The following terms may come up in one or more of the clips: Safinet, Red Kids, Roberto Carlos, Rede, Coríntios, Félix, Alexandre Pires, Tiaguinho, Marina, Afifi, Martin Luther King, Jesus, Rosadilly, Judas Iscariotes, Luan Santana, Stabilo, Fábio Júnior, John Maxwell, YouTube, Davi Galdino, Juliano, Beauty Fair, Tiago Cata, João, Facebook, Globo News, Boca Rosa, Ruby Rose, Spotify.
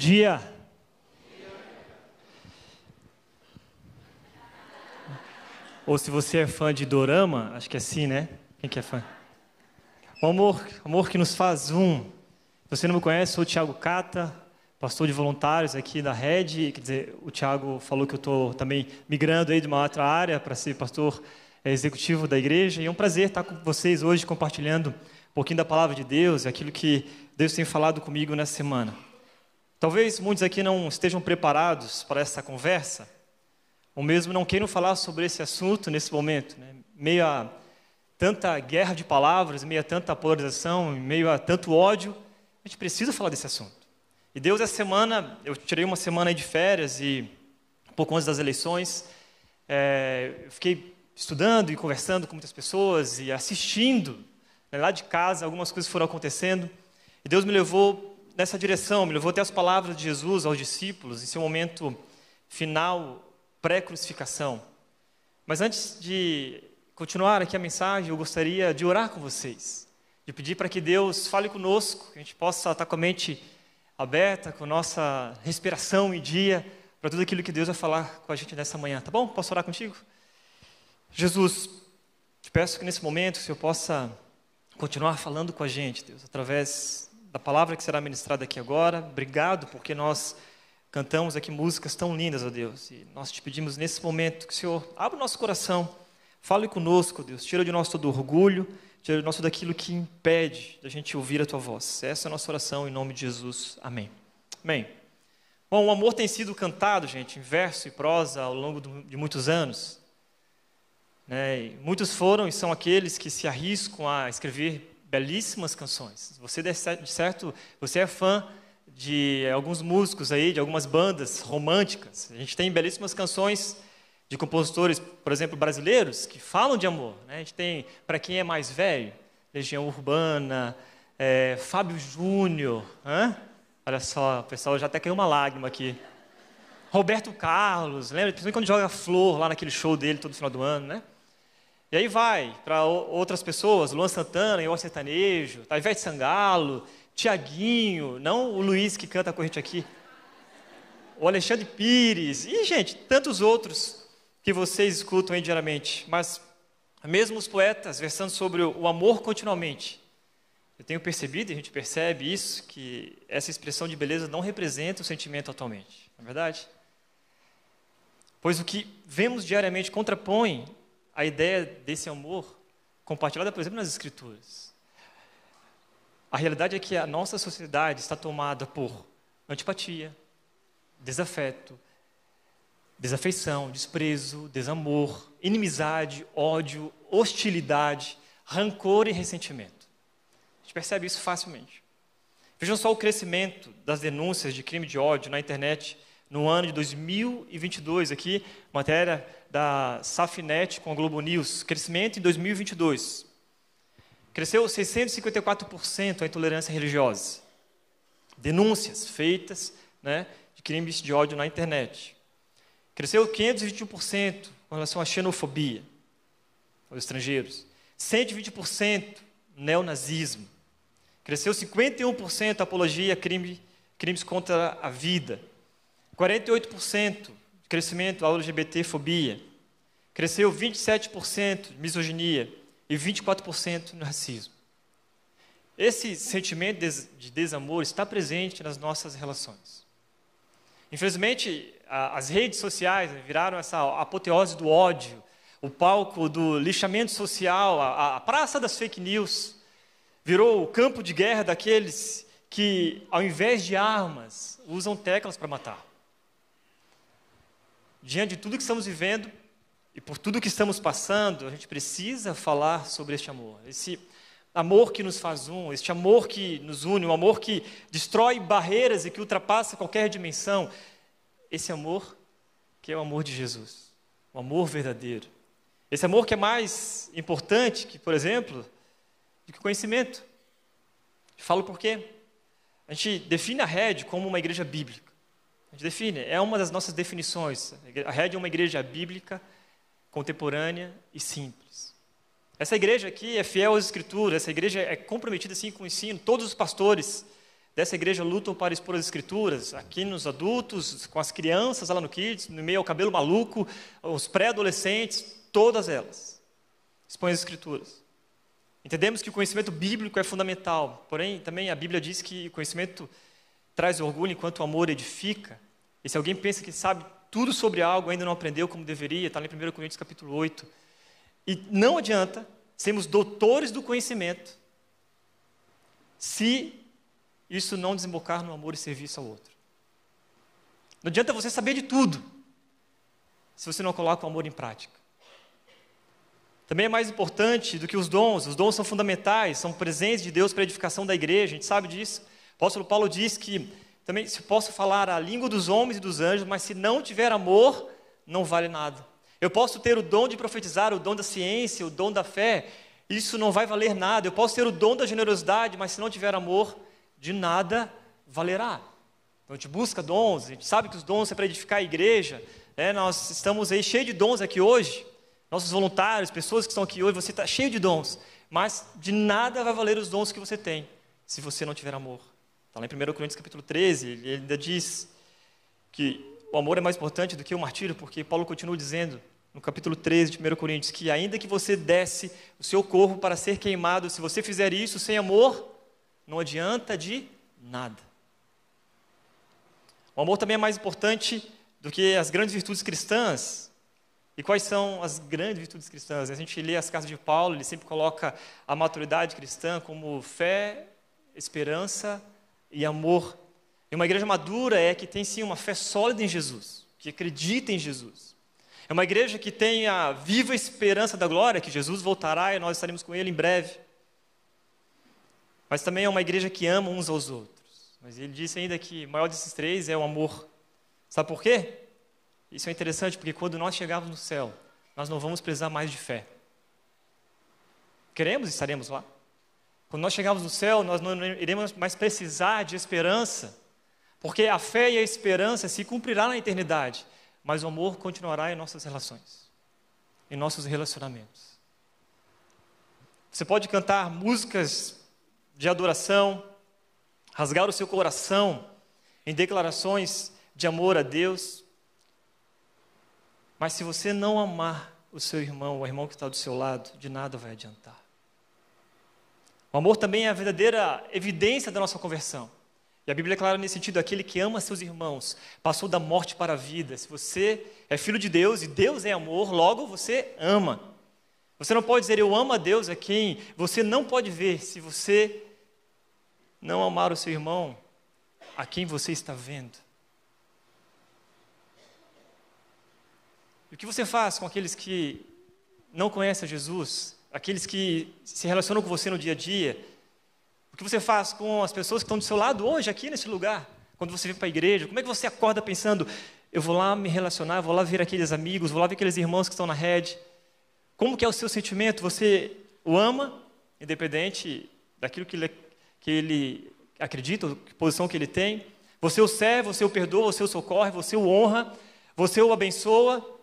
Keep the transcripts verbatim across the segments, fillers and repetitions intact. dia. Ou se você é fã de dorama, acho que é assim, né? Quem que é fã? O amor, amor que nos faz um. Se você não me conhece, sou o Tiago Cata, pastor de voluntários aqui da Rede. Quer dizer, o Tiago falou que eu estou também migrando aí de uma outra área para ser pastor executivo da igreja. E é um prazer estar com vocês hoje compartilhando um pouquinho da palavra de Deus, aquilo que Deus tem falado comigo nessa semana. Talvez muitos aqui não estejam preparados para essa conversa, ou mesmo não queiram falar sobre esse assunto nesse momento, né? Meio a tanta guerra de palavras, meio a tanta polarização, meio a tanto ódio, a gente precisa falar desse assunto. E Deus, essa semana, eu tirei uma semana aí de férias e um pouco antes das eleições, é, eu fiquei estudando e conversando com muitas pessoas e assistindo lá de casa, algumas coisas foram acontecendo, e Deus me levou nessa direção, me levou até as palavras de Jesus aos discípulos, em seu momento final, pré-crucificação. Mas antes de continuar aqui a mensagem, eu gostaria de orar com vocês, de pedir para que Deus fale conosco, que a gente possa estar com a mente aberta, com a nossa respiração em dia, para tudo aquilo que Deus vai falar com a gente nessa manhã, tá bom? Posso orar contigo? Jesus, te peço que nesse momento o Senhor possa continuar falando com a gente, Deus, através da palavra que será ministrada aqui agora. Obrigado porque nós cantamos aqui músicas tão lindas, ó Deus, e nós te pedimos nesse momento que o Senhor abra o nosso coração, fale conosco, Deus, tira de nós todo orgulho, tira de nós tudo aquilo que impede da gente ouvir a tua voz. Essa é a nossa oração em nome de Jesus, amém. Amém. Bom, o amor tem sido cantado, gente, em verso e prosa ao longo de muitos anos. É, muitos foram e são aqueles que se arriscam a escrever belíssimas canções. Você, de certo, você é fã de alguns músicos aí, de algumas bandas românticas. A gente tem belíssimas canções de compositores, por exemplo, brasileiros, que falam de amor, né? A gente tem, para quem é mais velho, Legião Urbana, é, Fábio Júnior, hã? Olha só, o pessoal já até caiu uma lágrima aqui. Roberto Carlos, lembra? Principalmente quando joga flor lá naquele show dele todo final do ano, né? E aí vai para outras pessoas, Luan Santana, eu sertanejo, tá? Ivete Sangalo, Tiaguinho, não o Luiz que canta com a gente aqui, o Alexandre Pires, e gente, tantos outros que vocês escutam aí diariamente. Mas mesmo os poetas versando sobre o amor continuamente, eu tenho percebido, e a gente percebe isso, que essa expressão de beleza não representa o sentimento atualmente, não é verdade? Pois o que vemos diariamente contrapõe a ideia desse amor compartilhada, por exemplo, nas Escrituras. A realidade é que a nossa sociedade está tomada por antipatia, desafeto, desafeição, desprezo, desamor, inimizade, ódio, hostilidade, rancor e ressentimento. A gente percebe isso facilmente. Vejam só o crescimento das denúncias de crime de ódio na internet. No ano de dois mil e vinte e dois, aqui, matéria da Safinet com a Globo News, crescimento em dois mil e vinte e dois. Cresceu seiscentos e cinquenta e quatro por cento a intolerância religiosa. Denúncias feitas, né, de crimes de ódio na internet. Cresceu quinhentos e vinte e um por cento com relação à xenofobia aos estrangeiros. cento e vinte por cento neonazismo. Cresceu cinquenta e um por cento apologia a crime, crimes contra a vida. quarenta e oito por cento de crescimento à L G B T fobia, cresceu vinte e sete por cento de misoginia e vinte e quatro por cento no racismo. Esse sentimento de desamor está presente nas nossas relações. Infelizmente, a, as redes sociais viraram essa apoteose do ódio, o palco do lixamento social, a, a praça das fake news, virou o campo de guerra daqueles que, ao invés de armas, usam teclas para matar. Diante de tudo que estamos vivendo e por tudo que estamos passando, a gente precisa falar sobre este amor. Esse amor que nos faz um, este amor que nos une, um amor que destrói barreiras e que ultrapassa qualquer dimensão. Esse amor que é o amor de Jesus, o amor verdadeiro. Esse amor que é mais importante, que, por exemplo, do que o conhecimento. Falo por quê? A gente define a Rede como uma igreja bíblica. A gente define, é uma das nossas definições. A Rede é uma igreja bíblica, contemporânea e simples. Essa igreja aqui é fiel às Escrituras, essa igreja é comprometida assim, com o ensino. Todos os pastores dessa igreja lutam para expor as escrituras, aqui nos adultos, com as crianças lá no Kids, no meio ao cabelo maluco, os pré-adolescentes, todas elas expõem as escrituras. Entendemos que o conhecimento bíblico é fundamental, porém também a Bíblia diz que o conhecimento traz orgulho enquanto o amor edifica. E se alguém pensa que sabe tudo sobre algo, ainda não aprendeu como deveria, está lá em primeira Coríntios capítulo oito. E não adianta sermos doutores do conhecimento se isso não desembocar no amor e serviço ao outro. Não adianta você saber de tudo se você não coloca o amor em prática. Também é mais importante do que os dons. Os dons são fundamentais, são presentes de Deus para a edificação da igreja, a gente sabe disso. O apóstolo Paulo diz que também, se posso falar a língua dos homens e dos anjos, mas se não tiver amor, não vale nada. Eu posso ter o dom de profetizar, o dom da ciência, o dom da fé, isso não vai valer nada. Eu posso ter o dom da generosidade, mas se não tiver amor, de nada valerá. Então a gente busca dons, a gente sabe que os dons são para edificar a igreja, né? Nós estamos aí cheios de dons aqui hoje, nossos voluntários, pessoas que estão aqui hoje, você está cheio de dons, mas de nada vai valer os dons que você tem, se você não tiver amor. Está lá em primeira Coríntios capítulo treze, ele ainda diz que o amor é mais importante do que o martírio, porque Paulo continua dizendo, no capítulo treze de primeira Coríntios, que ainda que você desse o seu corpo para ser queimado, se você fizer isso sem amor, não adianta de nada. O amor também é mais importante do que as grandes virtudes cristãs. E quais são as grandes virtudes cristãs? A gente lê as cartas de Paulo, ele sempre coloca a maturidade cristã como fé, esperança e amor. E uma igreja madura é que tem sim uma fé sólida em Jesus, que acredita em Jesus. É uma igreja que tem a viva esperança da glória, que Jesus voltará e nós estaremos com Ele em breve. Mas também é uma igreja que ama uns aos outros. Mas ele disse ainda que o maior desses três é o amor. Sabe por quê? Isso é interessante, porque quando nós chegarmos no céu, nós não vamos precisar mais de fé. Queremos e estaremos lá. Quando nós chegarmos no céu, nós não iremos mais precisar de esperança, porque a fé e a esperança se cumprirá na eternidade, mas o amor continuará em nossas relações, em nossos relacionamentos. Você pode cantar músicas de adoração, rasgar o seu coração em declarações de amor a Deus, mas se você não amar o seu irmão, o irmão que está do seu lado, de nada vai adiantar. O amor também é a verdadeira evidência da nossa conversão. E a Bíblia é clara nesse sentido, aquele que ama seus irmãos, passou da morte para a vida. Se você é filho de Deus e Deus é amor, logo você ama. Você não pode dizer, eu amo a Deus, a quem você não pode ver, se você não amar o seu irmão, a quem você está vendo. E o que você faz com aqueles que não conhecem Jesus? Aqueles que se relacionam com você no dia a dia, o que você faz com as pessoas que estão do seu lado hoje, aqui nesse lugar, quando você vem para a igreja, como é que você acorda pensando, eu vou lá me relacionar, vou lá ver aqueles amigos, vou lá ver aqueles irmãos que estão na rede, como que é o seu sentimento? Você o ama, independente daquilo que ele, que ele acredita, que posição que ele tem, você o serve, você o perdoa, você o socorre, você o honra, você o abençoa,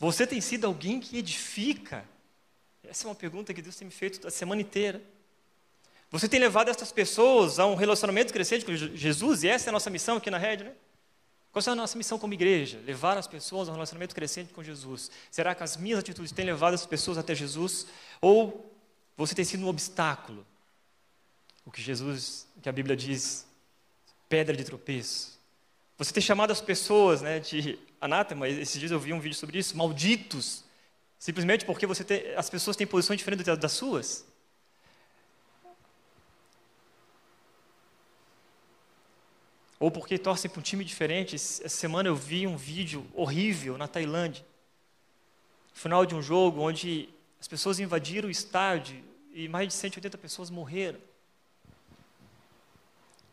você tem sido alguém que edifica. Essa é uma pergunta que Deus tem me feito a semana inteira. Você tem levado essas pessoas a um relacionamento crescente com Jesus? E essa é a nossa missão aqui na Rede, né? Qual é a nossa missão como igreja? Levar as pessoas a um relacionamento crescente com Jesus. Será que as minhas atitudes têm levado essas pessoas até Jesus? Ou você tem sido um obstáculo? O que Jesus, que a Bíblia diz, pedra de tropeço. Você tem chamado as pessoas, né, de anátema, esses dias eu vi um vídeo sobre isso, malditos. Simplesmente porque você tem, as pessoas têm posições diferentes das suas. Ou porque torcem para um time diferente. Essa semana eu vi um vídeo horrível na Tailândia. No final de um jogo onde as pessoas invadiram o estádio e mais de cento e oitenta pessoas morreram.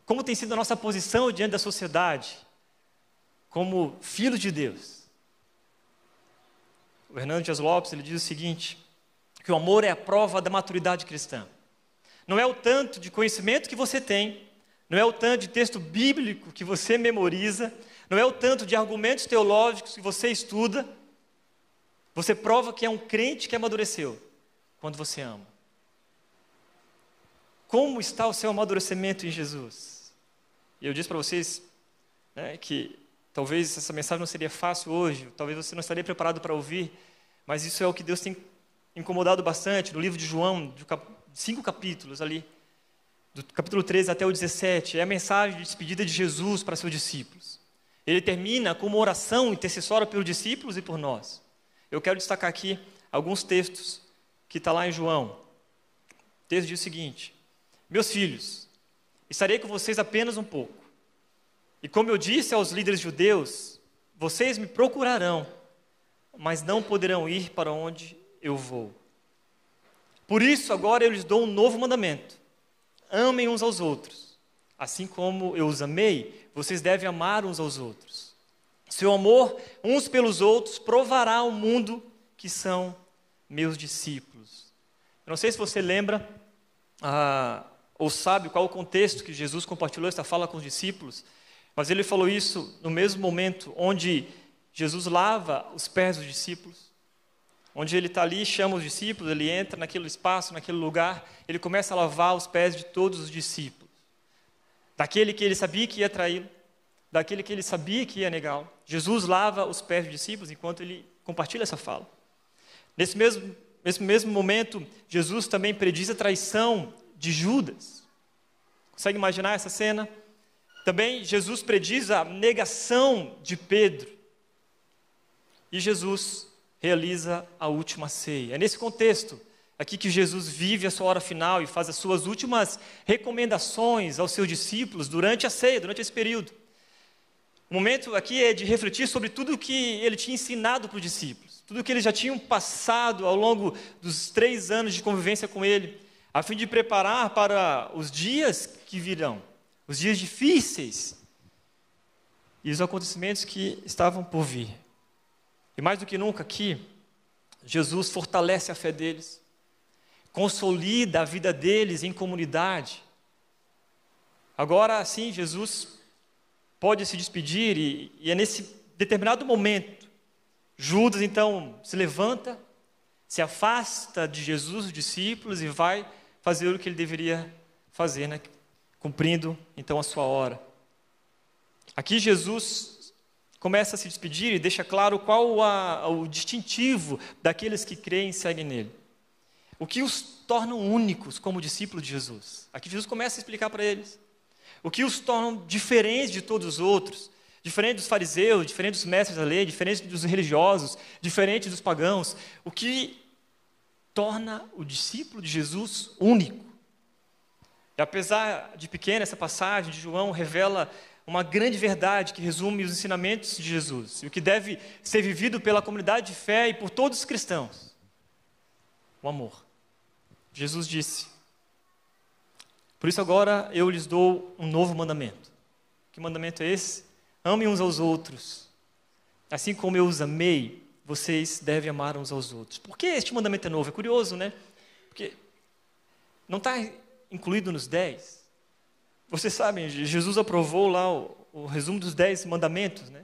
Como tem sido a nossa posição diante da sociedade? Como filhos de Deus. O Hernandes Dias Lopes, ele diz o seguinte, que o amor é a prova da maturidade cristã. Não é o tanto de conhecimento que você tem, não é o tanto de texto bíblico que você memoriza, não é o tanto de argumentos teológicos que você estuda. Você prova que é um crente que amadureceu, quando você ama. Como está o seu amadurecimento em Jesus? E eu disse para vocês, né, que talvez essa mensagem não seria fácil hoje, talvez você não estaria preparado para ouvir, mas isso é o que Deus tem incomodado bastante. No livro de João, de cap- cinco capítulos ali, do capítulo treze até o dezessete, é a mensagem de despedida de Jesus para seus discípulos. Ele termina com uma oração intercessória pelos discípulos e por nós. Eu quero destacar aqui alguns textos que está lá em João. O texto diz o seguinte: meus filhos, estarei com vocês apenas um pouco. E como eu disse aos líderes judeus, vocês me procurarão, mas não poderão ir para onde eu vou. Por isso, agora eu lhes dou um novo mandamento: amem uns aos outros. Assim como eu os amei, vocês devem amar uns aos outros. Seu amor uns pelos outros provará ao mundo que são meus discípulos. Eu não sei se você lembra, ah, ou sabe qual o contexto que Jesus compartilhou esta fala com os discípulos, mas ele falou isso no mesmo momento onde Jesus lava os pés dos discípulos, onde ele está ali, chama os discípulos, ele entra naquele espaço, naquele lugar, ele começa a lavar os pés de todos os discípulos, daquele que ele sabia que ia traí-lo, daquele que ele sabia que ia negá-lo. Jesus lava os pés dos discípulos enquanto ele compartilha essa fala. Nesse mesmo, nesse mesmo momento, Jesus também prediz a traição de Judas. Consegue imaginar essa cena? Também Jesus prediz a negação de Pedro. E Jesus realiza a última ceia. É nesse contexto aqui que Jesus vive a sua hora final e faz as suas últimas recomendações aos seus discípulos durante a ceia, durante esse período. O momento aqui é de refletir sobre tudo o que ele tinha ensinado para os discípulos, tudo o que eles já tinham passado ao longo dos três anos de convivência com ele, a fim de preparar para os dias que virão. Os dias difíceis e os acontecimentos que estavam por vir. E mais do que nunca aqui, Jesus fortalece a fé deles, consolida a vida deles em comunidade. Agora sim, Jesus pode se despedir e, e é nesse determinado momento, Judas então se levanta, se afasta de Jesus, os discípulos, e vai fazer o que ele deveria fazer, né? Cumprindo então a sua hora. Aqui Jesus começa a se despedir e deixa claro qual a, o distintivo daqueles que creem e seguem nele. O que os torna únicos como discípulos de Jesus. Aqui Jesus começa a explicar para eles. O que os torna diferentes de todos os outros, diferente dos fariseus, diferente dos mestres da lei, diferente dos religiosos, diferente dos pagãos. O que torna o discípulo de Jesus único. E apesar de pequena, essa passagem de João revela uma grande verdade que resume os ensinamentos de Jesus e o que deve ser vivido pela comunidade de fé e por todos os cristãos. O amor. Jesus disse: por isso agora eu lhes dou um novo mandamento. Que mandamento é esse? Amem uns aos outros. Assim como eu os amei, vocês devem amar uns aos outros. Por que este mandamento é novo? É curioso, né? Porque não está incluído nos dez. Vocês sabem, Jesus aprovou lá o, o resumo dos dez mandamentos, né?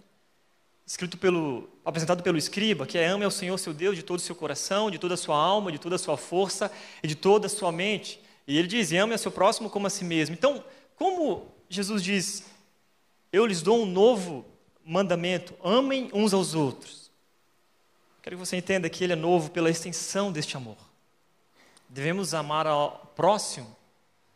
Escrito pelo, apresentado pelo escriba, que é: ame ao Senhor seu Deus de todo o seu coração, de toda a sua alma, de toda a sua força e de toda a sua mente. E ele diz: ame ao seu próximo como a si mesmo. Então, como Jesus diz, eu lhes dou um novo mandamento, amem uns aos outros. Quero que você entenda que ele é novo pela extensão deste amor. Devemos amar ao próximo,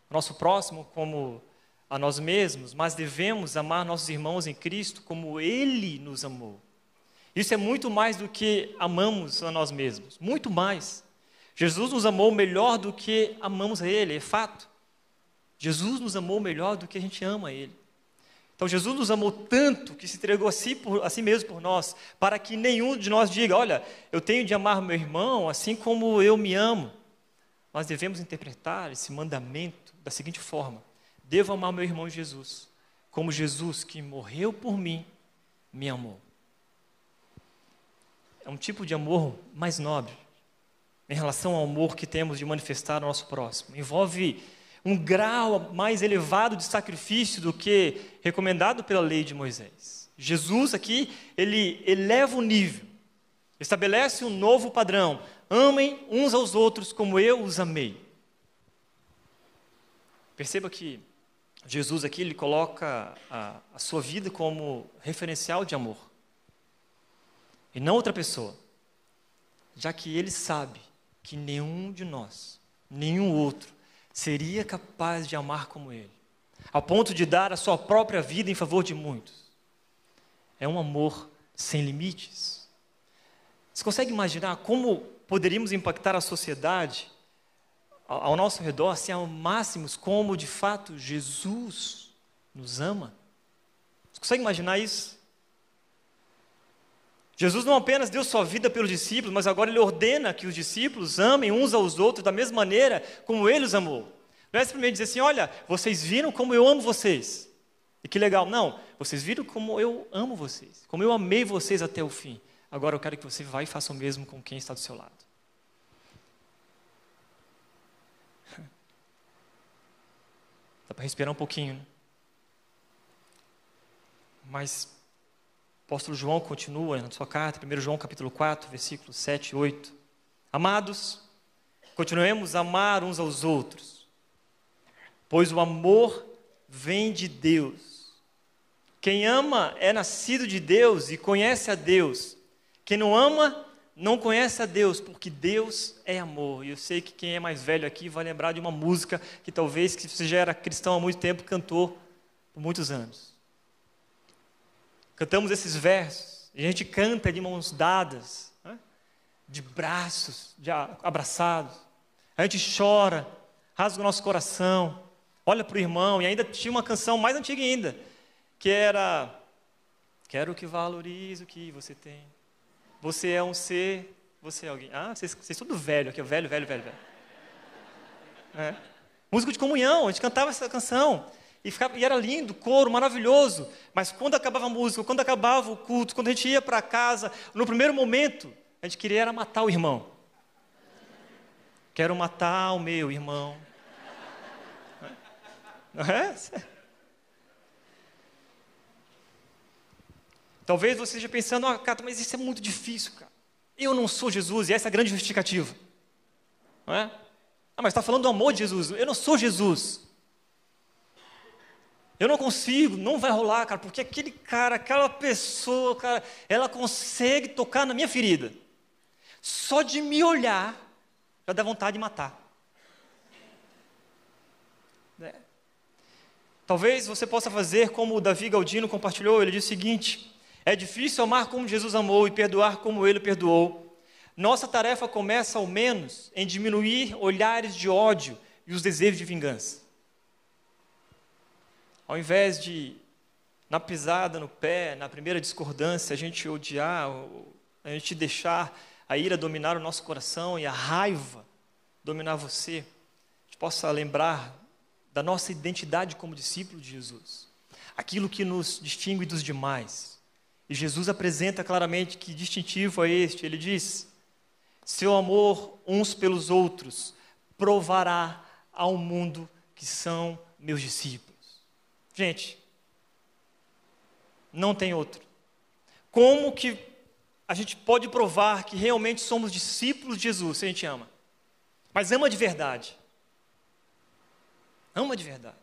nosso próximo como a nós mesmos, mas devemos amar nossos irmãos em Cristo como Ele nos amou. Isso é muito mais do que amamos a nós mesmos, muito mais. Jesus nos amou melhor do que amamos a Ele, é fato. Jesus nos amou melhor do que a gente ama a Ele. Então Jesus nos amou tanto que se entregou a si, por, a si mesmo por nós, para que nenhum de nós diga: olha, eu tenho de amar meu irmão assim como eu me amo. Nós devemos interpretar esse mandamento da seguinte forma: devo amar meu irmão Jesus, como Jesus que morreu por mim, me amou. É um tipo de amor mais nobre, em relação ao amor que temos de manifestar ao nosso próximo. Envolve um grau mais elevado de sacrifício do que recomendado pela lei de Moisés. Jesus aqui, ele eleva o nível, estabelece um novo padrão: amem uns aos outros como eu os amei. Perceba que Jesus aqui, ele coloca a, a sua vida como referencial de amor, e não outra pessoa, já que ele sabe que nenhum de nós, nenhum outro, seria capaz de amar como ele, a ponto de dar a sua própria vida em favor de muitos. É um amor sem limites. Você consegue imaginar como poderíamos impactar a sociedade ao nosso redor se amássemos como, de fato, Jesus nos ama? Você consegue imaginar isso? Jesus não apenas deu sua vida pelos discípulos, mas agora ele ordena que os discípulos amem uns aos outros da mesma maneira como ele os amou. Não é simplesmente dizer assim, olha, vocês viram como eu amo vocês. E que legal. Não, vocês viram como eu amo vocês, como eu amei vocês até o fim. Agora eu quero que você vá e faça o mesmo com quem está do seu lado. Dá para respirar um pouquinho, né? Mas o apóstolo João continua na sua carta, primeiro João capítulo quatro, versículos sete e oito. Amados, continuemos a amar uns aos outros, pois o amor vem de Deus. Quem ama é nascido de Deus e conhece a Deus. Quem não ama, não conhece a Deus, porque Deus é amor. E eu sei que quem é mais velho aqui vai lembrar de uma música que talvez, se você já era cristão há muito tempo, cantou por muitos anos. Cantamos esses versos, e a gente canta de mãos dadas, né? De braços de abraçados. A gente chora, rasga o nosso coração, olha para o irmão. E ainda tinha uma canção mais antiga ainda, que era: quero que valorize o que você tem. Você é um ser, você é alguém. Ah, vocês, vocês tudo velho aqui, velho, velho, velho, velho. É. Música de comunhão, a gente cantava essa canção, e, ficava, e era lindo, coro, maravilhoso, mas quando acabava a música, quando acabava o culto, quando a gente ia para casa, no primeiro momento, a gente queria era matar o irmão. Quero matar o meu irmão. Não é? Talvez você esteja pensando, ah, Cata, mas isso é muito difícil, cara. Eu não sou Jesus, e essa é a grande justificativa. Não é? Ah, mas está falando do amor de Jesus. Eu não sou Jesus. Eu não consigo, não vai rolar, cara, porque aquele cara, aquela pessoa, cara, ela consegue tocar na minha ferida. Só de me olhar, já dá vontade de matar. Né? Talvez você possa fazer como o Davi Galdino compartilhou, ele diz o seguinte: é difícil amar como Jesus amou e perdoar como ele perdoou. Nossa tarefa começa, ao menos, em diminuir olhares de ódio e os desejos de vingança. Ao invés de, na pisada, no pé, na primeira discordância, a gente odiar, a gente deixar a ira dominar o nosso coração e a raiva dominar você, a gente possa lembrar da nossa identidade como discípulo de Jesus. Aquilo que nos distingue dos demais. E Jesus apresenta claramente que distintivo é este. Ele diz: seu amor uns pelos outros provará ao mundo que são meus discípulos. Gente, não tem outro. Como que a gente pode provar que realmente somos discípulos de Jesus se a gente ama? Mas ama de verdade. Ama de verdade.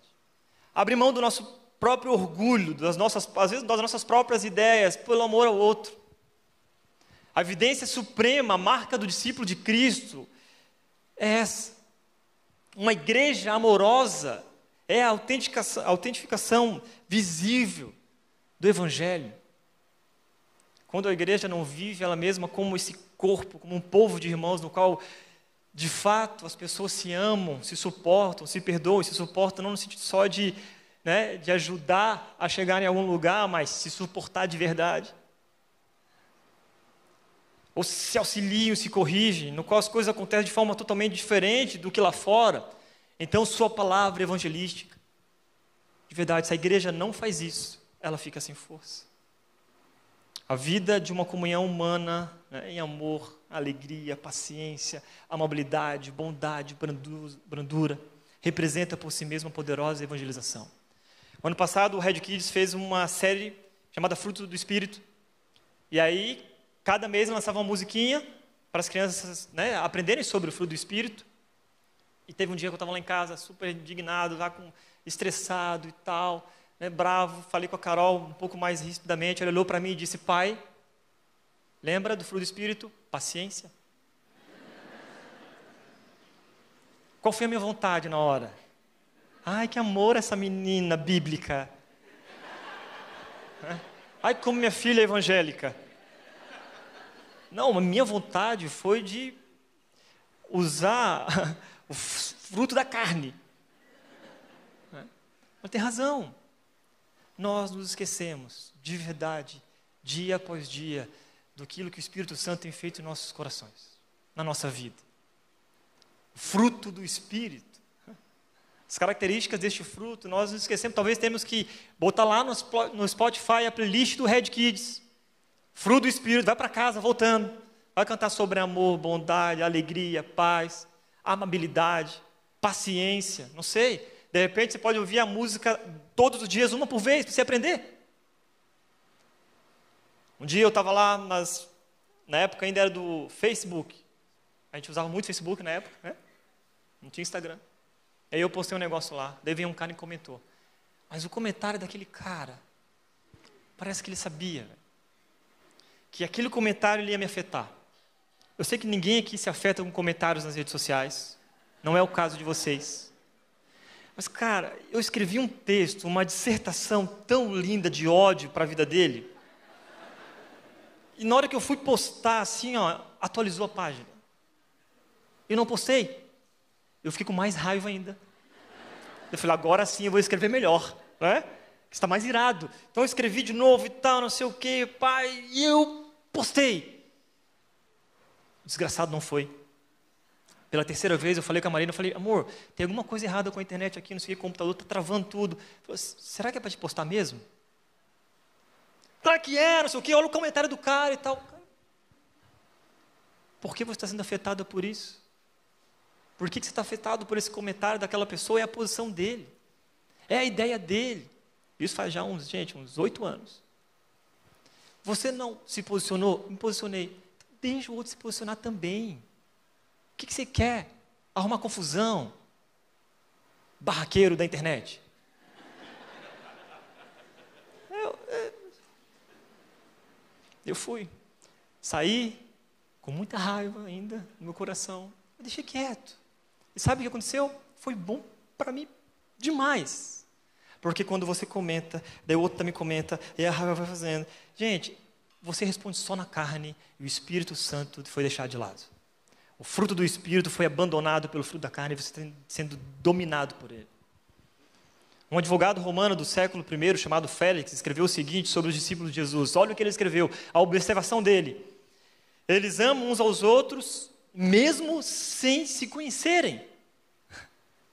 Abre mão do nosso próprio orgulho, das nossas, às vezes das nossas próprias ideias, pelo amor ao outro. A evidência suprema, a marca do discípulo de Cristo é essa. Uma igreja amorosa é a autenticação, a autentificação visível do Evangelho. Quando a igreja não vive ela mesma como esse corpo, como um povo de irmãos no qual, de fato, as pessoas se amam, se suportam, se perdoam, se suportam, não no sentido só de Né, de ajudar a chegar em algum lugar, mas se suportar de verdade. Ou se auxiliam, se corrigem, no qual as coisas acontecem de forma totalmente diferente do que lá fora. Então, sua palavra evangelística. De verdade, se a igreja não faz isso, ela fica sem força. A vida de uma comunhão humana, né, em amor, alegria, paciência, amabilidade, bondade, brandura, representa por si mesma a poderosa evangelização. O ano passado, o Red Kids fez uma série chamada Fruto do Espírito. E aí, cada mês lançava uma musiquinha para as crianças, né, aprenderem sobre o fruto do Espírito. E teve um dia que eu estava lá em casa, super indignado, lá com, estressado e tal, né, bravo. Falei com a Carol um pouco mais rispidamente. Ela olhou para mim e disse: pai, lembra do fruto do Espírito? Paciência. Qual foi a minha vontade na hora? Ai, que amor essa menina bíblica. Ai, como minha filha é evangélica. Não, a minha vontade foi de usar o fruto da carne. Mas tem razão. Nós nos esquecemos, de verdade, dia após dia, daquilo que o Espírito Santo tem feito em nossos corações, na nossa vida. Fruto do Espírito. As características deste fruto, nós nos esquecemos. Talvez temos que botar lá no Spotify a playlist do Red Kids. Fruto do Espírito, vai para casa voltando. Vai cantar sobre amor, bondade, alegria, paz, amabilidade, paciência, não sei. De repente você pode ouvir a música todos os dias, uma por vez, para você aprender. Um dia eu estava lá, nas, na época ainda era do Facebook. A gente usava muito Facebook na época, né? Não tinha Instagram. Aí eu postei um negócio lá, daí veio um cara e comentou. Mas o comentário daquele cara, parece que ele sabia, né, que aquele comentário ele ia me afetar. Eu sei que ninguém aqui se afeta com comentários nas redes sociais. Não é o caso de vocês. Mas, cara, eu escrevi um texto, uma dissertação tão linda de ódio para a vida dele. E na hora que eu fui postar, assim, ó, atualizou a página. Eu não postei. Eu fiquei com mais raiva ainda. Eu falei, agora sim eu vou escrever melhor, né? Está mais irado. Então eu escrevi de novo e tal, não sei o quê, pai, e eu postei. Desgraçado não foi. Pela terceira vez eu falei com a Marina, eu falei, amor, tem alguma coisa errada com a internet aqui, não sei o que, o computador está travando tudo. Falei, será que é para te postar mesmo? Claro que é, não sei o que, olha o comentário do cara e tal. Por que você está sendo afetada por isso? Por que você está afetado por esse comentário daquela pessoa? É a posição dele. É a ideia dele. Isso faz já uns, gente, uns oito anos. Você não se posicionou? Me posicionei. Deixa o outro se posicionar também. O que, que você quer? Arrumar confusão? Barraqueiro da internet? Eu, eu, eu fui. Saí com muita raiva ainda no meu coração. Eu deixei quieto. E sabe o que aconteceu? Foi bom para mim demais. Porque quando você comenta, daí o outro também comenta, e a raiva vai fazendo. Gente... Você responde só na carne e o Espírito Santo foi deixado de lado. O fruto do Espírito foi abandonado pelo fruto da carne e você está sendo dominado por ele. Um advogado romano do século primeiro, chamado Félix, escreveu o seguinte sobre os discípulos de Jesus. Olha o que ele escreveu, a observação dele. Eles amam uns aos outros, mesmo sem se conhecerem.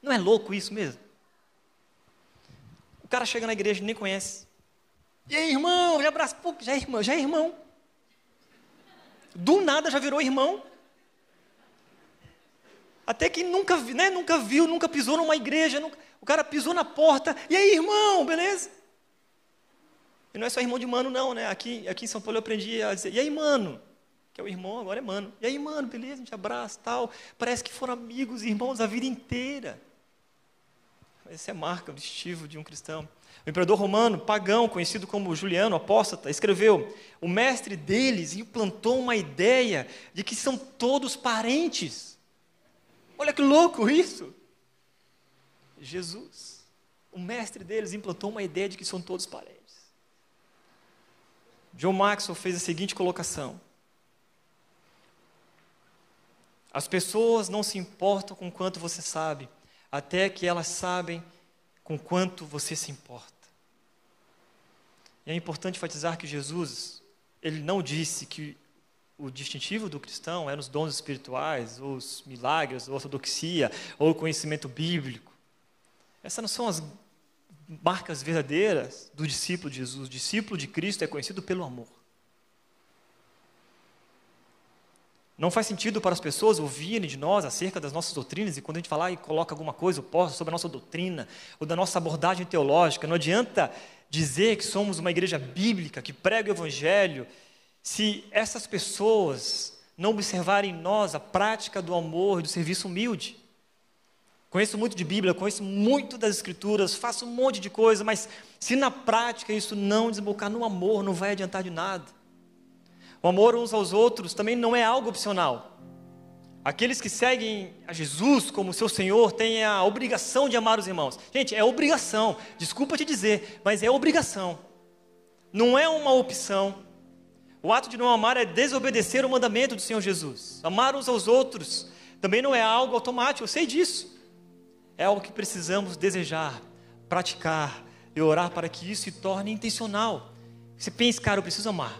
Não é louco isso mesmo? O cara chega na igreja e nem conhece. E aí, irmão, já abraça, pô, já é irmão, já é irmão. Do nada já virou irmão. Até que nunca, né, nunca viu, nunca pisou numa igreja, nunca, o cara pisou na porta, e aí, irmão, beleza? E não é só irmão de mano, não, né? Aqui, aqui em São Paulo eu aprendi a dizer, e aí, mano? Que é o irmão, agora é mano. E aí, mano, beleza, a gente abraça e tal. Parece que foram amigos, irmãos a vida inteira. Essa é a marca, o distintivo de um cristão. O imperador romano, pagão, conhecido como Juliano, apóstata, escreveu, o mestre deles implantou uma ideia de que são todos parentes. Olha que louco isso! Jesus, o mestre deles implantou uma ideia de que são todos parentes. John Maxwell fez a seguinte colocação. As pessoas não se importam com quanto você sabe, até que elas sabem com quanto você se importa. E é importante enfatizar que Jesus, ele não disse que o distintivo do cristão eram os dons espirituais, ou os milagres, ou a ortodoxia, ou o conhecimento bíblico. Essas não são as marcas verdadeiras do discípulo de Jesus. O discípulo de Cristo é conhecido pelo amor. Não faz sentido para as pessoas ouvirem de nós acerca das nossas doutrinas, e quando a gente falar e coloca alguma coisa oposta sobre a nossa doutrina, ou da nossa abordagem teológica, não adianta dizer que somos uma igreja bíblica, que prega o evangelho, se essas pessoas não observarem em nós a prática do amor e do serviço humilde. Conheço muito de Bíblia, conheço muito das Escrituras, faço um monte de coisa, mas se na prática isso não desembocar no amor, não vai adiantar de nada. O amor uns aos outros também não é algo opcional. Aqueles que seguem a Jesus como seu Senhor têm a obrigação de amar os irmãos. Gente, é obrigação, desculpa te dizer, mas é obrigação. Não é uma opção. O ato de não amar é desobedecer o mandamento do Senhor Jesus. Amar uns aos outros também não é algo automático, eu sei disso. É algo que precisamos desejar, praticar e orar para que isso se torne intencional. Você pensa, cara, eu preciso amar.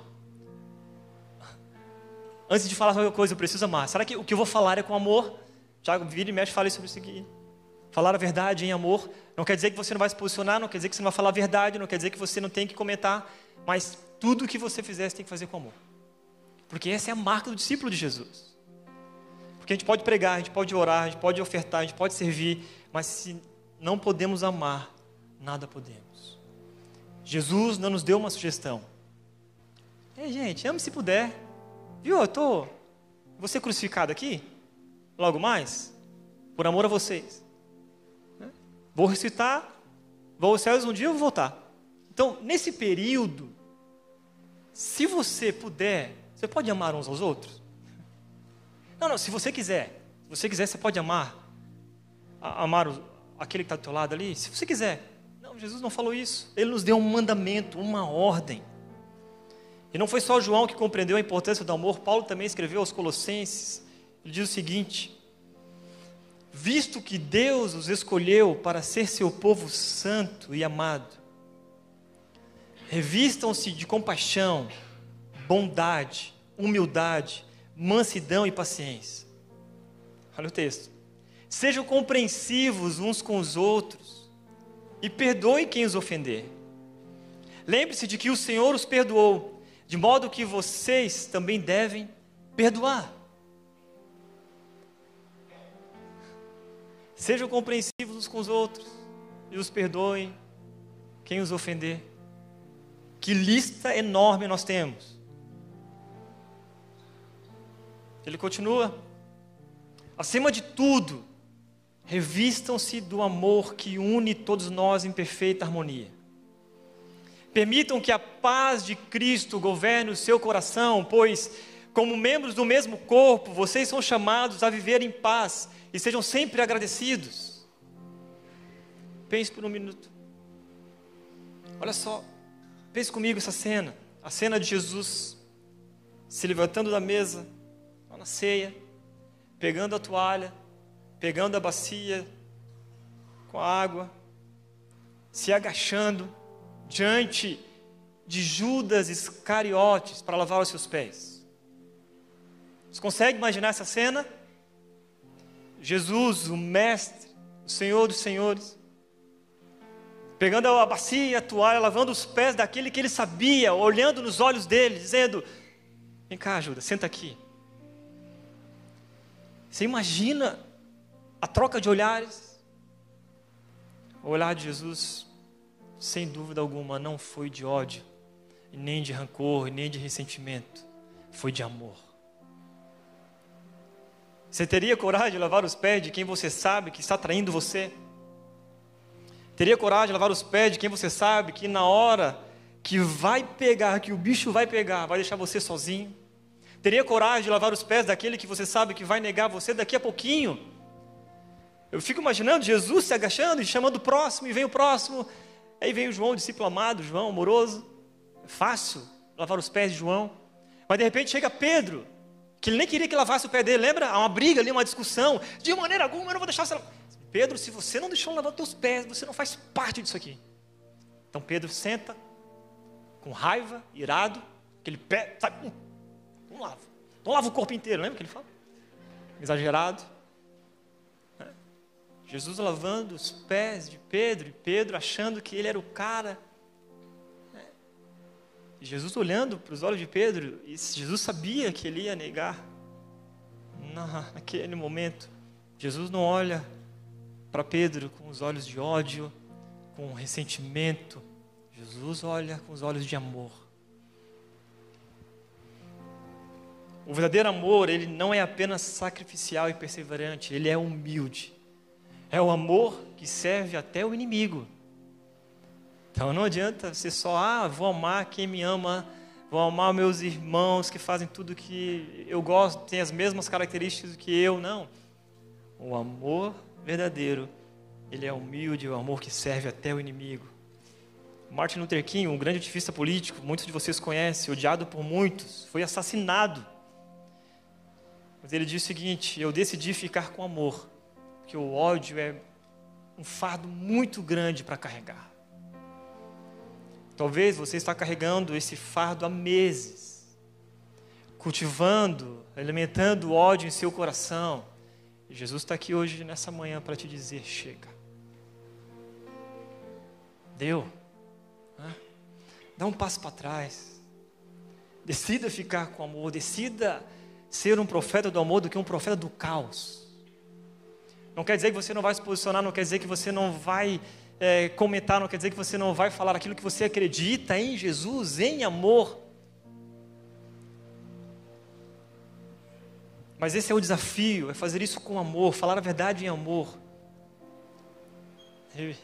Antes de falar qualquer coisa, eu preciso amar. Será que o que eu vou falar é com amor? Tiago, vira e mexe, fala sobre isso aqui. Falar a verdade em amor. Não quer dizer que você não vai se posicionar, não quer dizer que você não vai falar a verdade, não quer dizer que você não tem que comentar. Mas tudo o que você fizer, você tem que fazer com amor. Porque essa é a marca do discípulo de Jesus. Porque a gente pode pregar, a gente pode orar, a gente pode ofertar, a gente pode servir, mas se não podemos amar, nada podemos. Jesus não nos deu uma sugestão. Ei, gente, ame se puder. Viu, eu tô... vou ser crucificado aqui, logo mais, por amor a vocês. Vou ressuscitar, vou aos céus um dia e vou voltar. Então, nesse período, se você puder, você pode amar uns aos outros? Não, não, se você quiser, se você quiser, você pode amar, amar aquele que está do teu lado ali, se você quiser. Não, Jesus não falou isso, Ele nos deu um mandamento, uma ordem. E não foi só João que compreendeu a importância do amor, Paulo também escreveu aos Colossenses, ele diz o seguinte: visto que Deus os escolheu para ser seu povo santo e amado, revistam-se de compaixão, bondade, humildade, mansidão e paciência. Olha o texto. Sejam compreensivos uns com os outros e perdoem quem os ofender. Lembre-se de que o Senhor os perdoou, de modo que vocês também devem perdoar. Sejam compreensivos uns com os outros e os perdoem quem os ofender. Que lista enorme nós temos. Ele continua: acima de tudo, revistam-se do amor que une todos nós em perfeita harmonia. Permitam que a paz de Cristo governe o seu coração, pois, como membros do mesmo corpo, vocês são chamados a viver em paz e sejam sempre agradecidos. Pense por um minuto. Olha só, pense comigo essa cena, a cena de Jesus se levantando da mesa, na ceia, pegando a toalha, pegando a bacia com a água, se agachando diante de Judas Iscariotes para lavar os seus pés. Você consegue imaginar essa cena? Jesus, o mestre, o Senhor dos senhores, pegando a bacia, a toalha, lavando os pés daquele que ele sabia, olhando nos olhos dele, dizendo: vem cá, Judas, senta aqui. Você imagina a troca de olhares? O olhar de Jesus, sem dúvida alguma, não foi de ódio, nem de rancor, nem de ressentimento, foi de amor. Você teria coragem de lavar os pés de quem você sabe que está traindo você? Teria coragem de lavar os pés de quem você sabe que na hora que vai pegar, que o bicho vai pegar, vai deixar você sozinho? Teria coragem de lavar os pés daquele que você sabe que vai negar você daqui a pouquinho? Eu fico imaginando Jesus se agachando e chamando o próximo, e vem o próximo. Aí vem o João, o discípulo amado, João amoroso. É fácil lavar os pés de João. Mas de repente chega Pedro, que ele nem queria que lavasse o pé dele, lembra? Há uma briga ali, uma discussão. De maneira alguma eu não vou deixar você lavar. Pedro, se você não deixou lavar os teus pés, você não faz parte disso aqui. Então Pedro senta, com raiva, irado, aquele pé, sabe, não lava. Não lava o corpo inteiro, lembra o que ele fala? Exagerado. Jesus lavando os pés de Pedro, e Pedro achando que ele era o cara. Jesus olhando para os olhos de Pedro, e Jesus sabia que ele ia negar. Naquele momento, Jesus não olha para Pedro com os olhos de ódio, com ressentimento. Jesus olha com os olhos de amor. O verdadeiro amor, ele não é apenas sacrificial e perseverante, ele é humilde. É o amor que serve até o inimigo. Então não adianta você só, ah, vou amar quem me ama, vou amar meus irmãos que fazem tudo que eu gosto, têm as mesmas características que eu, não. O amor verdadeiro, ele é humilde, o amor que serve até o inimigo. Martin Luther King, um grande ativista político, muitos de vocês conhecem, odiado por muitos, foi assassinado. Mas ele disse o seguinte: eu decidi ficar com amor, porque o ódio é um fardo muito grande para carregar. Talvez você está carregando esse fardo há meses, cultivando, alimentando o ódio em seu coração. E Jesus está aqui hoje, nessa manhã, para te dizer: chega. Deu. Né? Dá um passo para trás. Decida ficar com amor. Decida ser um profeta do amor do que um profeta do caos. Não quer dizer que você não vai se posicionar, não quer dizer que você não vai é, comentar, não quer dizer que você não vai falar aquilo que você acredita em Jesus, em amor. Mas esse é o desafio, é fazer isso com amor, falar a verdade em amor. E...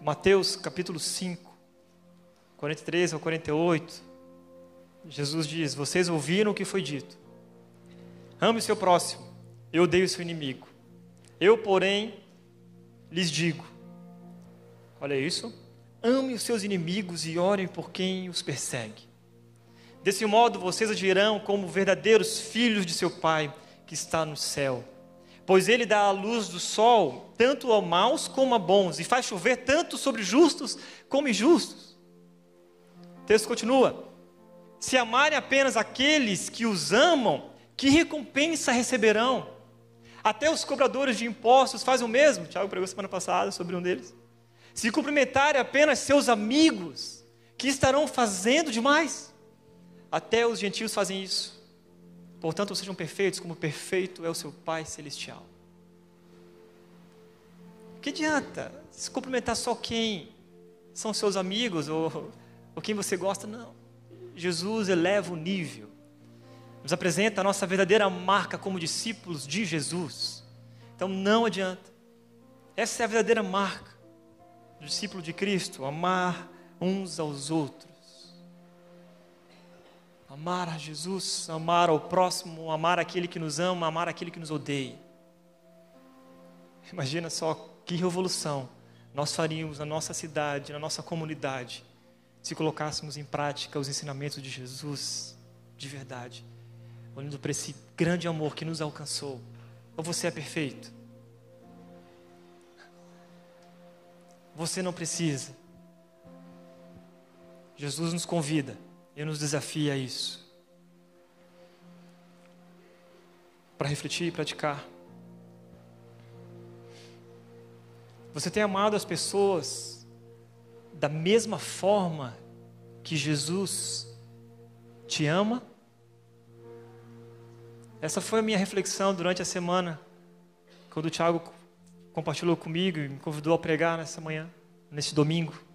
Mateus capítulo cinco, quarenta e três ao quarenta e oito, Jesus diz: vocês ouviram o que foi dito, ame o seu próximo e odeie o seu inimigo. Eu, porém, lhes digo, olha isso, ame os seus inimigos e orem por quem os persegue. Desse modo vocês agirão como verdadeiros filhos de seu Pai que está no céu. Pois Ele dá a luz do sol tanto a maus como a bons e faz chover tanto sobre justos como injustos. O texto continua. Se amarem apenas aqueles que os amam, que recompensa receberão? Até os cobradores de impostos fazem o mesmo. Tiago pregou semana passada sobre um deles. Se cumprimentarem apenas seus amigos, que estarão fazendo demais? Até os gentios fazem isso. Portanto, sejam perfeitos, como perfeito é o seu Pai Celestial. Que adianta se cumprimentar só quem são seus amigos ou, ou quem você gosta? Não. Jesus eleva o nível. Nos apresenta a nossa verdadeira marca como discípulos de Jesus. Então, não adianta. Essa é a verdadeira marca do discípulo de Cristo, amar uns aos outros. Amar a Jesus, amar ao próximo, amar aquele que nos ama, amar aquele que nos odeia. Imagina só que revolução nós faríamos na nossa cidade, na nossa comunidade, se colocássemos em prática os ensinamentos de Jesus de verdade, olhando para esse grande amor que nos alcançou. Ou você é perfeito? Você não precisa. Jesus nos convida. Ele nos desafia a isso. Para refletir e praticar. Você tem amado as pessoas da mesma forma que Jesus te ama? Essa foi a minha reflexão durante a semana, quando o Tiago compartilhou comigo e me convidou a pregar nessa manhã, nesse domingo.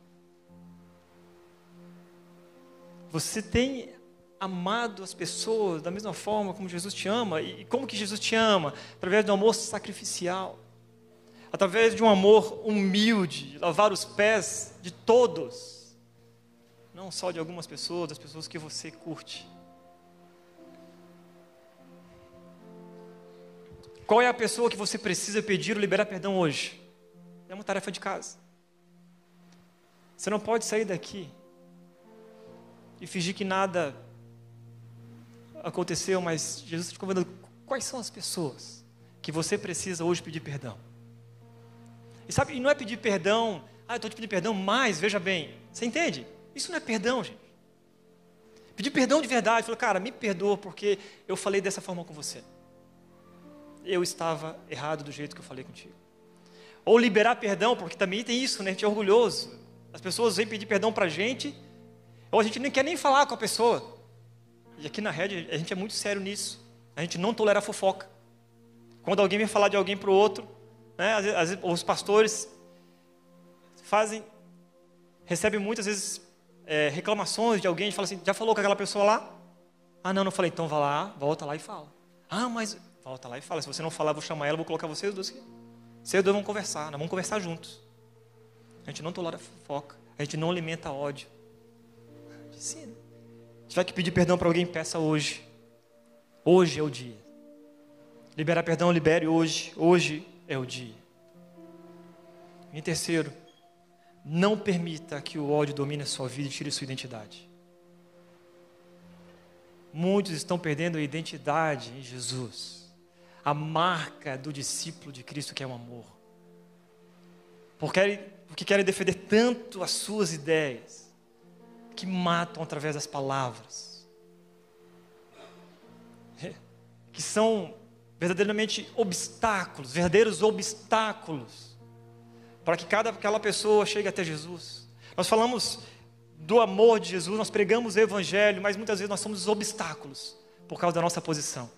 Você tem amado as pessoas da mesma forma como Jesus te ama? E como que Jesus te ama? Através de um amor sacrificial. Através de um amor humilde, lavar os pés de todos. Não só de algumas pessoas, das pessoas que você curte. Qual é a pessoa que você precisa pedir ou liberar perdão hoje? É uma tarefa de casa. Você não pode sair daqui e fingir que nada aconteceu, mas Jesus está te convidando. Quais são as pessoas que você precisa hoje pedir perdão? E sabe, e não é pedir perdão, ah, eu estou te pedindo perdão, mas veja bem, você entende? Isso não é perdão, gente. Pedir perdão de verdade, falar, cara, me perdoa porque eu falei dessa forma com você. Eu estava errado do jeito que eu falei contigo. Ou liberar perdão, porque também tem isso, né? A gente é orgulhoso. As pessoas vêm pedir perdão para a gente, ou a gente nem quer nem falar com a pessoa. E aqui na Rede, a gente é muito sério nisso. A gente não tolera fofoca. Quando alguém vem falar de alguém para o outro, né, às vezes, os pastores fazem, recebem muitas vezes é, reclamações de alguém, a gente fala assim, já falou com aquela pessoa lá? Ah, não, não falei, então vai lá, volta lá e fala. Ah, mas Volta lá e fala, se você não falar, eu vou chamar ela, vou colocar vocês dois aqui. Vocês dois vão conversar, nós vamos conversar juntos. A gente não tolera fofoca, a gente não alimenta ódio. Ensina. Se tiver que pedir perdão para alguém, peça hoje. Hoje é o dia. Liberar perdão, libere hoje. Hoje é o dia. Em terceiro, não permita que o ódio domine a sua vida e tire sua identidade. Muitos estão perdendo a identidade em Jesus. A marca do discípulo de Cristo, que é o amor. Porque, porque querem defender tanto as suas ideias, que matam através das palavras. Que são verdadeiramente obstáculos, verdadeiros obstáculos, para que cada aquela pessoa chegue até Jesus. Nós falamos do amor de Jesus, nós pregamos o Evangelho, mas muitas vezes nós somos os obstáculos, por causa da nossa posição,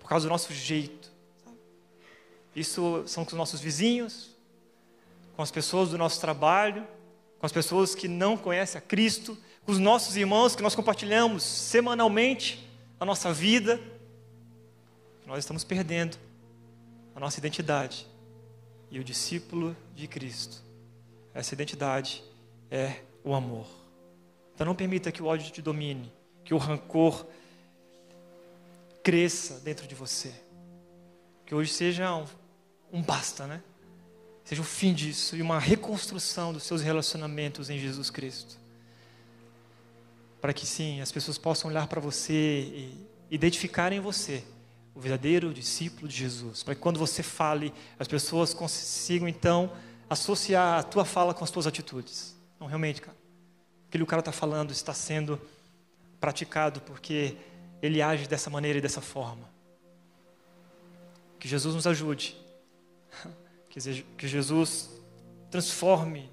por causa do nosso jeito, sabe? Isso são com os nossos vizinhos, com as pessoas do nosso trabalho, com as pessoas que não conhecem a Cristo, com os nossos irmãos que nós compartilhamos semanalmente a nossa vida. Nós estamos perdendo a nossa identidade. E o discípulo de Cristo, essa identidade é o amor. Então não permita que o ódio te domine, que o rancor cresça dentro de você. Que hoje seja um, um basta, né? Seja o fim disso e uma reconstrução dos seus relacionamentos em Jesus Cristo. Para que sim, as pessoas possam olhar para você e identificarem em você o verdadeiro discípulo de Jesus, para que quando você fale, as pessoas consigam então associar a tua fala com as tuas atitudes. Não, realmente, cara, aquilo que o cara está falando está sendo praticado porque ele age dessa maneira e dessa forma. Que Jesus nos ajude, que Jesus transforme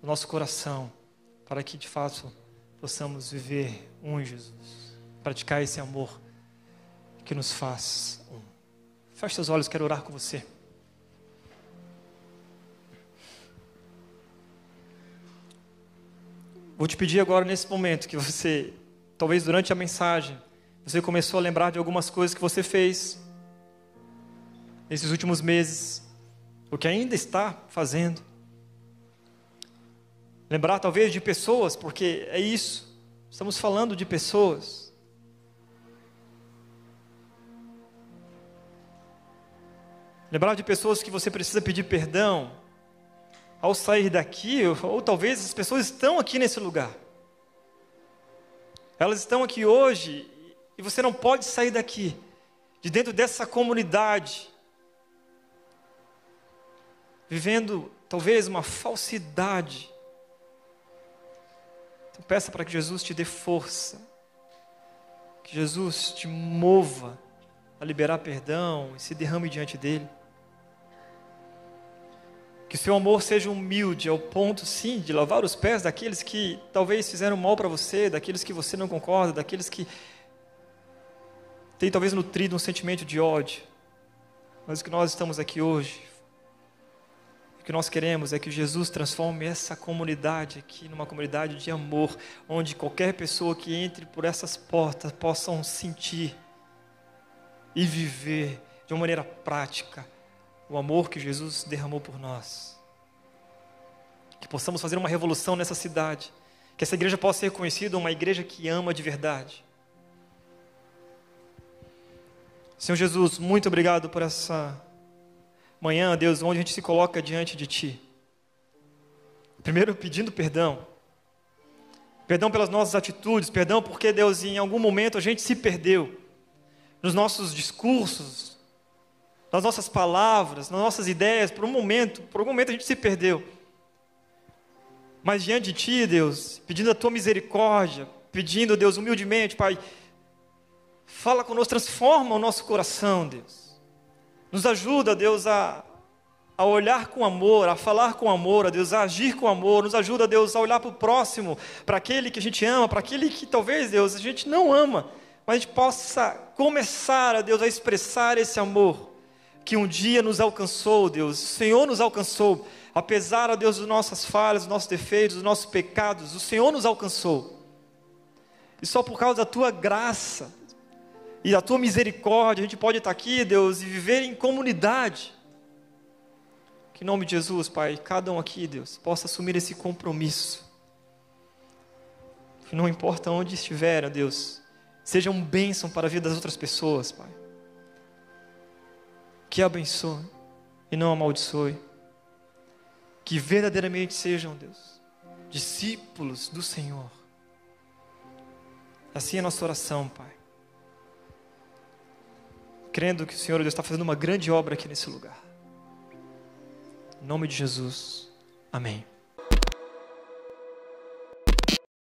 o nosso coração, para que de fato possamos viver um em Jesus, praticar esse amor que nos faz um. Feche seus olhos, quero orar com você. Vou te pedir agora, nesse momento, que você, talvez durante a mensagem, você começou a lembrar de algumas coisas que você fez nesses últimos meses, o que ainda está fazendo. Lembrar talvez de pessoas, porque é isso, estamos falando de pessoas. Lembrar de pessoas que você precisa pedir perdão ao sair daqui, ou, ou talvez as pessoas estão aqui nesse lugar. Elas estão aqui hoje e você não pode sair daqui, de dentro dessa comunidade, vivendo talvez uma falsidade. Então peça para que Jesus te dê força, que Jesus te mova a liberar perdão e se derrame diante dele. Que o seu amor seja humilde ao ponto, sim, de lavar os pés daqueles que talvez fizeram mal para você, daqueles que você não concorda, daqueles que têm talvez nutrido um sentimento de ódio. Mas o que nós estamos aqui hoje, o que nós queremos é que Jesus transforme essa comunidade aqui numa comunidade de amor, onde qualquer pessoa que entre por essas portas possam sentir e viver de uma maneira prática o amor que Jesus derramou por nós. Que possamos fazer uma revolução nessa cidade. Que essa igreja possa ser reconhecida uma igreja que ama de verdade. Senhor Jesus, muito obrigado por essa manhã, Deus, onde a gente se coloca diante de Ti. Primeiro pedindo perdão. Perdão pelas nossas atitudes, perdão porque, Deus, em algum momento a gente se perdeu. Nos nossos discursos, nas nossas palavras, nas nossas ideias, por um momento, por algum momento a gente se perdeu. Mas diante de Ti, Deus, pedindo a Tua misericórdia, pedindo, Deus, humildemente, Pai, fala conosco, transforma o nosso coração, Deus. Nos ajuda, Deus, a, a olhar com amor, a falar com amor, a Deus, a agir com amor. Nos ajuda, Deus, a olhar para o próximo, para aquele que a gente ama, para aquele que talvez, Deus, a gente não ama. Mas a gente possa começar, a Deus, a expressar esse amor que um dia nos alcançou, Deus. O Senhor nos alcançou, apesar, a Deus, das nossas falhas, dos nossos defeitos, dos nossos pecados. O Senhor nos alcançou. E só por causa da Tua graça, e da Tua misericórdia, a gente pode estar aqui, Deus, e viver em comunidade. Que em nome de Jesus, Pai, cada um aqui, Deus, possa assumir esse compromisso. Que não importa onde estiver, Deus, seja um bênção para a vida das outras pessoas, Pai. Que abençoe e não amaldiçoe. Que verdadeiramente sejam, Deus, discípulos do Senhor. Assim é a nossa oração, Pai. Crendo que o Senhor, Deus, está fazendo uma grande obra aqui nesse lugar. Em nome de Jesus. Amém.